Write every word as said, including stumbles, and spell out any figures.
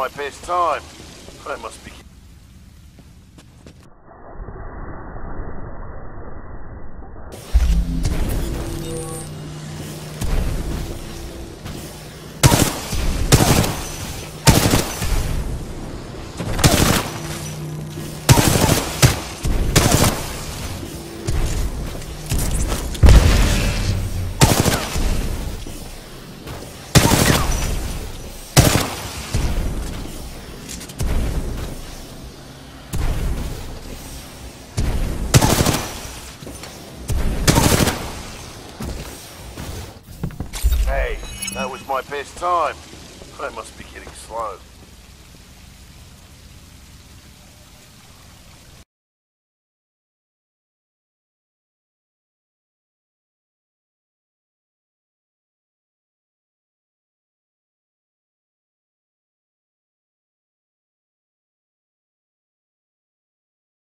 my best time. I must be... That was my best time. I must be getting slow.